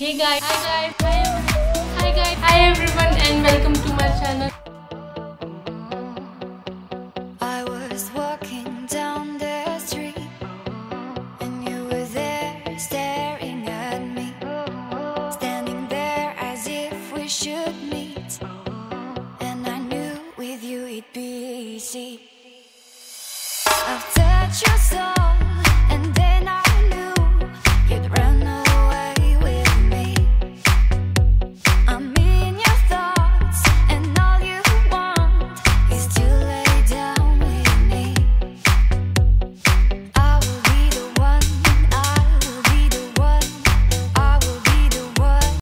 Hey guys, hi everyone, and welcome to my channel. I was walking down the street and you were there staring at me, standing there as if we should meet, and I knew with you it'd be easy. I've touched your soul.